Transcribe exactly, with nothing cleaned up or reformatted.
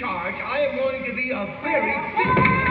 charge, I am going to be a very